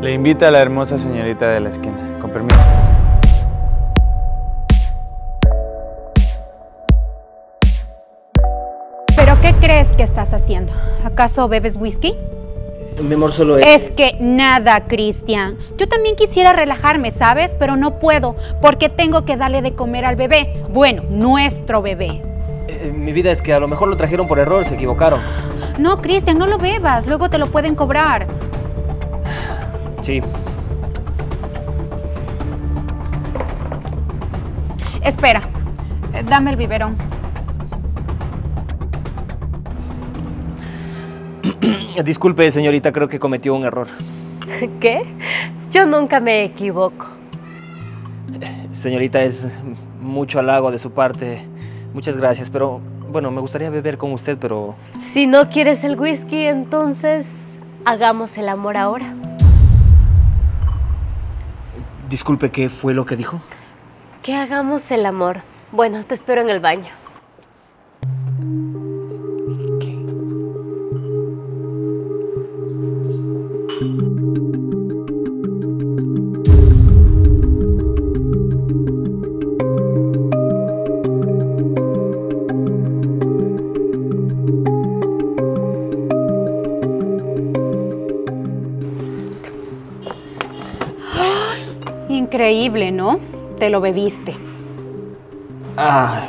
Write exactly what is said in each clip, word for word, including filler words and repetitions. Le invita a la hermosa señorita de la esquina. Con permiso. ¿Pero qué crees que estás haciendo? ¿Acaso bebes whisky? Mi amor, solo es... Es que nada, Cristian. Yo también quisiera relajarme, ¿sabes? Pero no puedo, porque tengo que darle de comer al bebé. Bueno, nuestro bebé. Eh, mi vida, es que a lo mejor lo trajeron por error, se equivocaron. No, Cristian, no lo bebas. Luego te lo pueden cobrar. Sí. Espera. Dame el biberón. Disculpe, señorita, creo que cometió un error. ¿Qué? Yo nunca me equivoco. Señorita, es mucho halago de su parte. Muchas gracias, pero bueno, me gustaría beber con usted, pero... Si no quieres el whisky, entonces hagamos el amor ahora. Disculpe, ¿qué fue lo que dijo? Que hagamos el amor. Bueno, te espero en el baño. Increíble, ¿no? Te lo bebiste. Ah,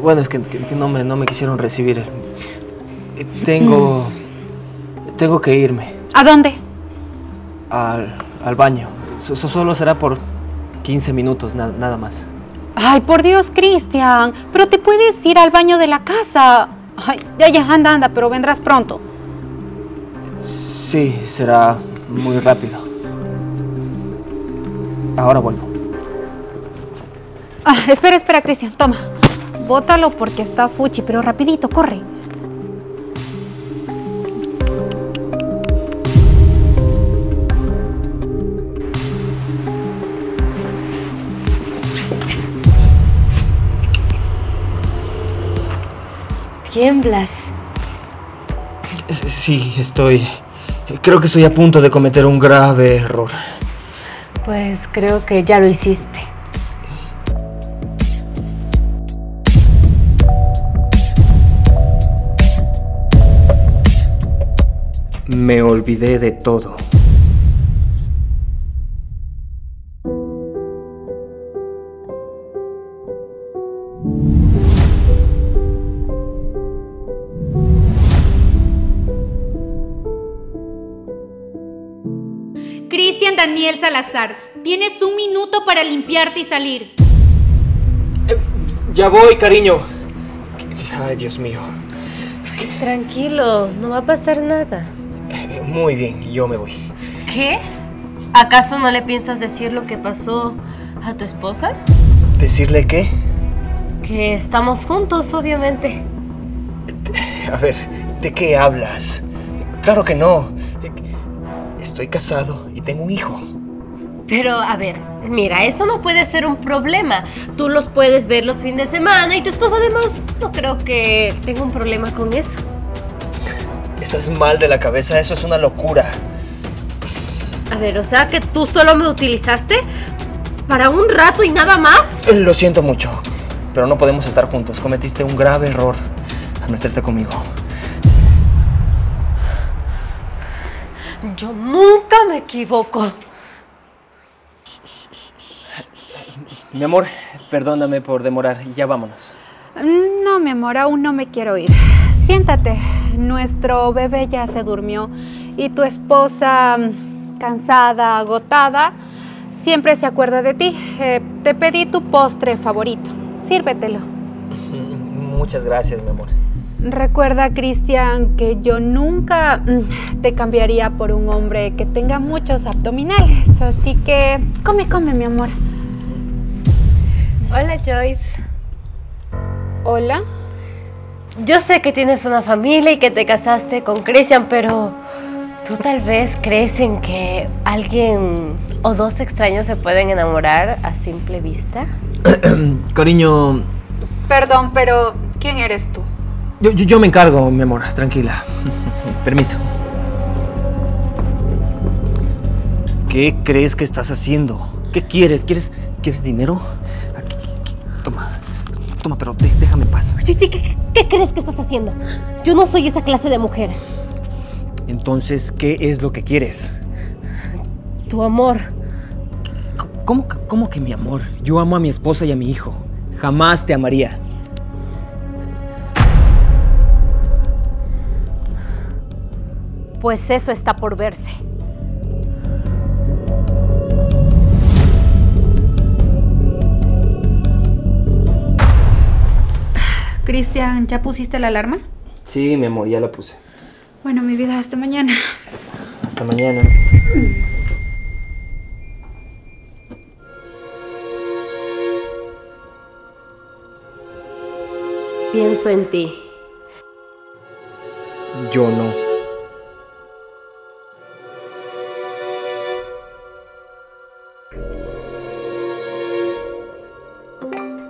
bueno, es que, que, que no, me, no me quisieron recibir. Tengo... tengo que irme. ¿A dónde? Al, al baño. So, so, solo será por quince minutos, na, nada más. Ay, por Dios, Cristian. Pero te puedes ir al baño de la casa. Ay, ya, ya, anda, anda, pero vendrás pronto. Sí, será muy rápido. Ahora vuelvo. Ah, espera, espera, Cristian, toma. Bótalo porque está fuchi, pero rapidito, corre. ¿Tiemblas? Sí, estoy... Creo que estoy a punto de cometer un grave error. Pues creo que ya lo hiciste. Me olvidé de todo. Cristian Daniel Salazar, tienes un minuto para limpiarte y salir. Eh, ya voy, cariño. Ay, Dios mío. Ay, tranquilo, no va a pasar nada. Eh, muy bien, yo me voy. ¿Qué? ¿Acaso no le piensas decir lo que pasó a tu esposa? ¿Decirle qué? Que estamos juntos, obviamente. A ver, ¿de qué hablas? Claro que no. Estoy casado y tengo un hijo. Pero, a ver, mira, eso no puede ser un problema. Tú los puedes ver los fines de semana y tu esposa además. No creo que tenga un problema con eso. Estás mal de la cabeza, eso es una locura. A ver, o sea, ¿que tú solo me utilizaste para un rato y nada más? Lo siento mucho, pero no podemos estar juntos. Cometiste un grave error al meterte conmigo. Yo nunca me equivoco. Mi amor, perdóname por demorar. Ya vámonos. No, mi amor, aún no me quiero ir. Siéntate. Nuestro bebé ya se durmió y tu esposa, cansada, agotada, siempre se acuerda de ti. Eh, te pedí tu postre favorito. Sírvetelo. Muchas gracias, mi amor. Recuerda, Cristian, que yo nunca te cambiaría por un hombre que tenga muchos abdominales. Así que come, come, mi amor. Hola, Joyce. Hola. Yo sé que tienes una familia y que te casaste con Cristian, pero ¿tú tal vez crees en que alguien o dos extraños se pueden enamorar a simple vista? Cariño... Perdón, pero ¿quién eres tú? Yo, yo, yo me encargo, mi amor, tranquila. Permiso. ¿Qué crees que estás haciendo? ¿Qué quieres? ¿Quieres, quieres dinero? Aquí, aquí, toma, toma, pero de, déjame en paz. ¿Qué, qué, ¿Qué crees que estás haciendo? Yo no soy esa clase de mujer. Entonces, ¿qué es lo que quieres? Tu amor. ¿Cómo, cómo que mi amor? Yo amo a mi esposa y a mi hijo. Jamás te amaría. Pues eso está por verse. Cristian, ¿ya pusiste la alarma? Sí, mi amor, ya la puse. Bueno, mi vida, hasta mañana. Hasta mañana. Pienso en ti. Yo no.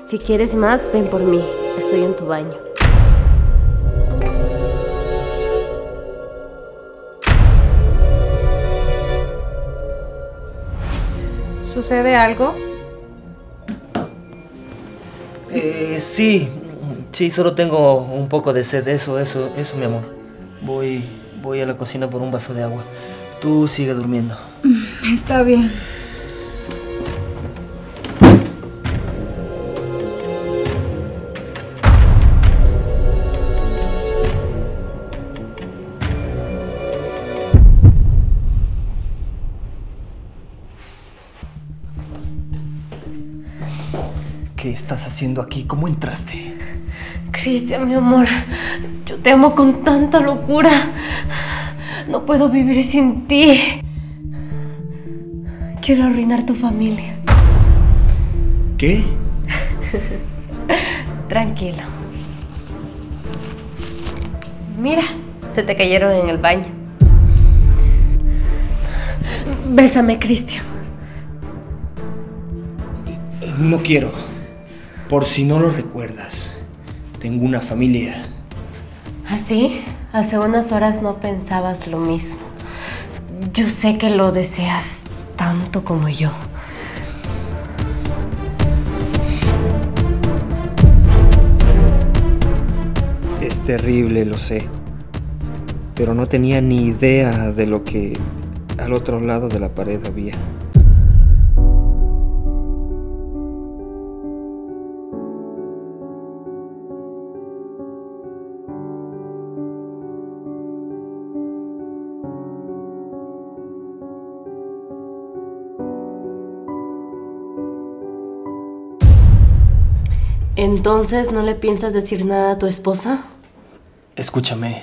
Si quieres más, ven por mí. Estoy en tu baño. ¿Sucede algo? Eh, sí. Sí, solo tengo un poco de sed. Eso, eso, eso, mi amor. Voy, voy a la cocina por un vaso de agua. Tú sigue durmiendo. Está bien. ¿Qué estás haciendo aquí? ¿Cómo entraste? Cristian, mi amor, yo te amo con tanta locura. No puedo vivir sin ti. Quiero arruinar tu familia. ¿Qué? Tranquilo. Mira, se te cayeron en el baño. Bésame, Cristian. No quiero. Por si no lo recuerdas, tengo una familia. ¿Ah, sí? Hace unas horas no pensabas lo mismo. Yo sé que lo deseas tanto como yo. Es terrible, lo sé. Pero no tenía ni idea de lo que al otro lado de la pared había. ¿Entonces no le piensas decir nada a tu esposa? Escúchame,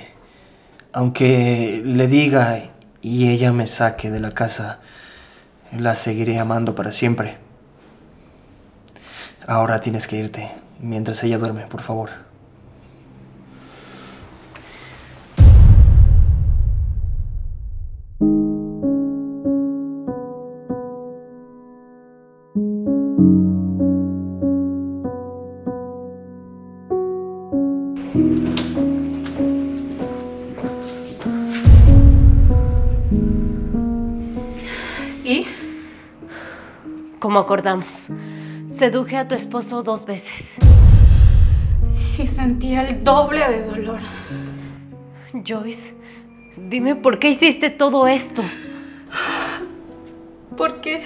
aunque le diga y ella me saque de la casa, la seguiré amando para siempre. Ahora tienes que irte, mientras ella duerme, por favor. Como acordamos, seduje a tu esposo dos veces. Y sentía el doble de dolor. Joyce, dime por qué hiciste todo esto. Porque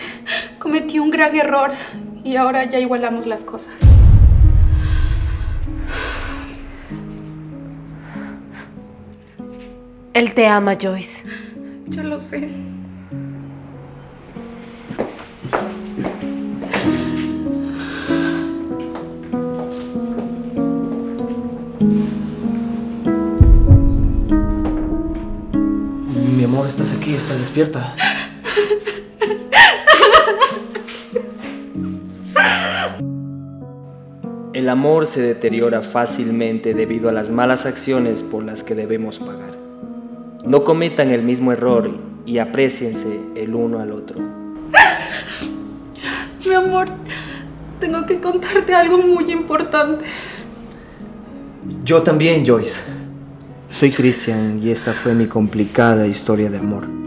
cometí un gran error y ahora ya igualamos las cosas. Él te ama, Joyce. Yo lo sé. Mi amor, estás aquí, estás despierta. El amor se deteriora fácilmente debido a las malas acciones por las que debemos pagar. No cometan el mismo error y apréciense el uno al otro. Mi amor, tengo que contarte algo muy importante. Yo también, Joyce. Soy Cristian y esta fue mi complicada historia de amor.